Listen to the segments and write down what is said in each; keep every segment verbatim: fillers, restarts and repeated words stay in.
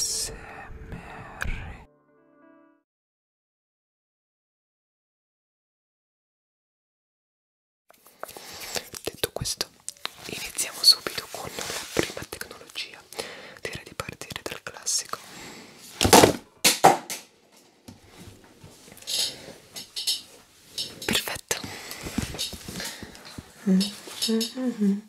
A S M R. Detto questo, iniziamo subito con la prima tecnologia. Direi di partire dal classico. Perfetto. Mm-hmm. Mm-hmm.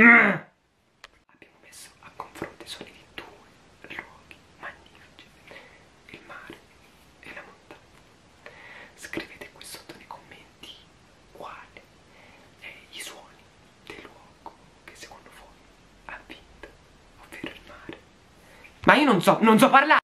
Mm. Abbiamo messo a confronto i soliti due luoghi magnifici, il mare e la montagna. Scrivete qui sotto nei commenti quale è i suoni del luogo che secondo voi ha vinto, ovvero il mare. Ma io non so, non so parlare!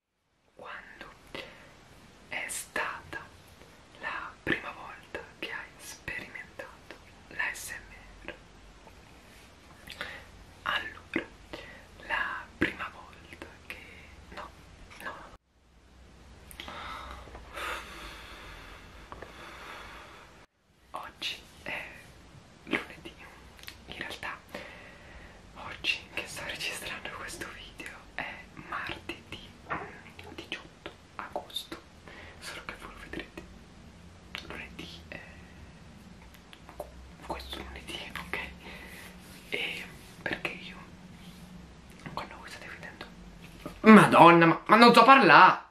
Madonna, ma, ma non so parlare!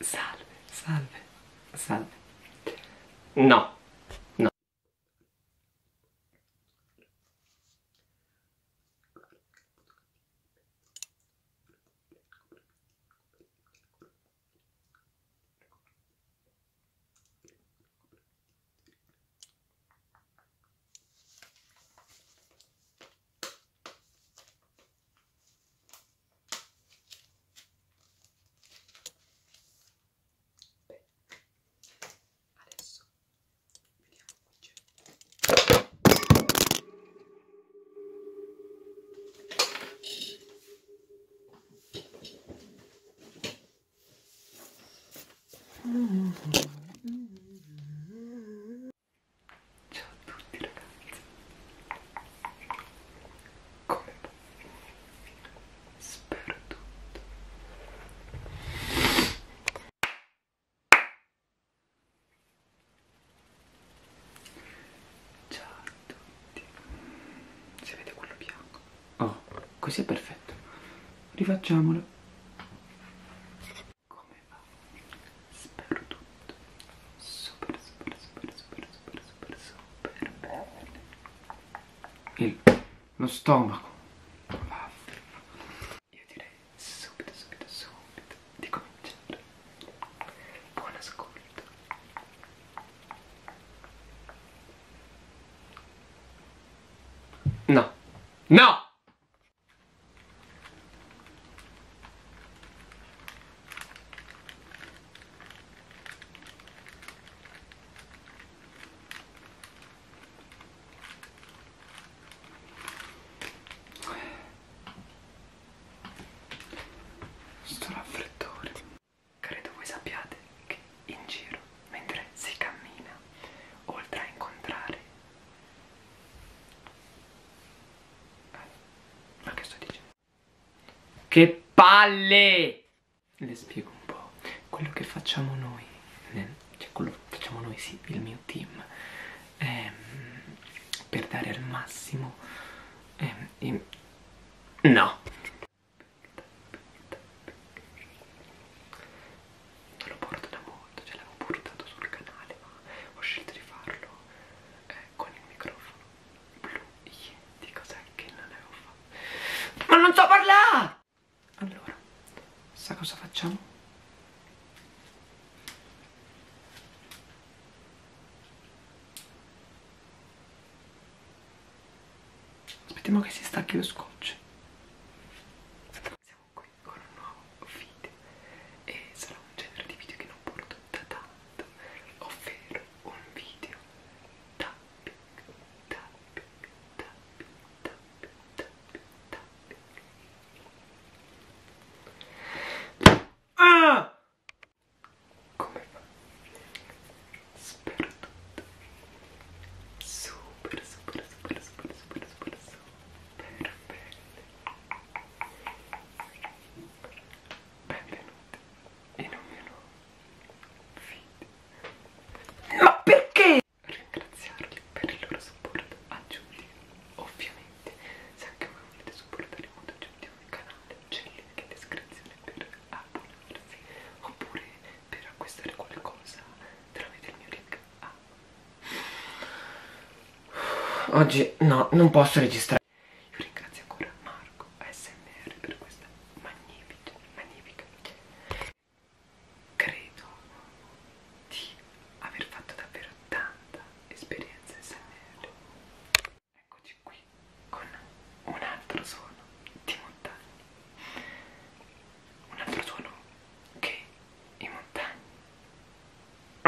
Salve, salve, salve. No, no. Ciao a tutti ragazzi, come va? Spero tutto. Ciao a tutti. Si vede quello bianco? Oh, così è perfetto. Rifacciamolo. Il, lo stomaco. Io direi subito, subito, subito di cominciare. Buon ascolto. No. No! Che palle! Le spiego un po'. Quello che facciamo noi, cioè quello che facciamo noi, sì, il mio team, è per dare al massimo... È, è, no! Non lo porto da molto, ce l'avevo portato sul canale, ma ho scelto di farlo eh, con il microfono Blue Yeti, cos'è che non avevo fatto? Ma non so parlare! Allora, questa cosa facciamo? Aspettiamo che si stacchi lo scotch. Siamo qui con un nuovo video e sarà un genere di video che non porto da tanto, ovvero un video tapping, tapping, tapping, tapping, tapping, tapping. Ah! Come va? Spero tutto. Super, super, super, super, super, super, super bene. Benvenuti in un mio nuovo video. Ma perché? Ringraziarli per il loro supporto a Giulia. Ovviamente, se anche voi volete supportare molto Giulia il canale, c'è il link in descrizione per abbonarsi oppure per acquistare qualcosa tramite il mio link. Ah. Oggi no, non posso registrare. Io ringrazio ancora Marco A S M R per questa magnifica, magnifica. Credo di aver fatto davvero tanta esperienza A S M R. Eccoci qui con un altro suono di montagna. Un altro suono che in montagna.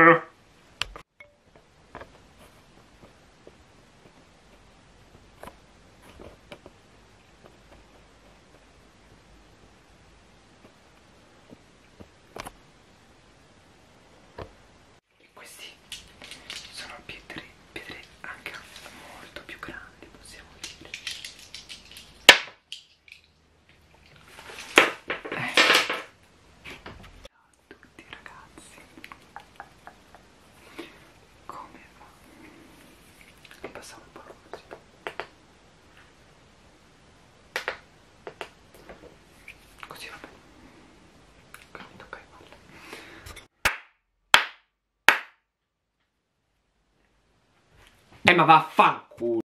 Mm. Questi sono pietre, pietre anche molto più grandi, possiamo dire. Eh. Ciao a tutti ragazzi, come va? Passiamo un po' così. Così va bene. Eh, ma vaffanculo.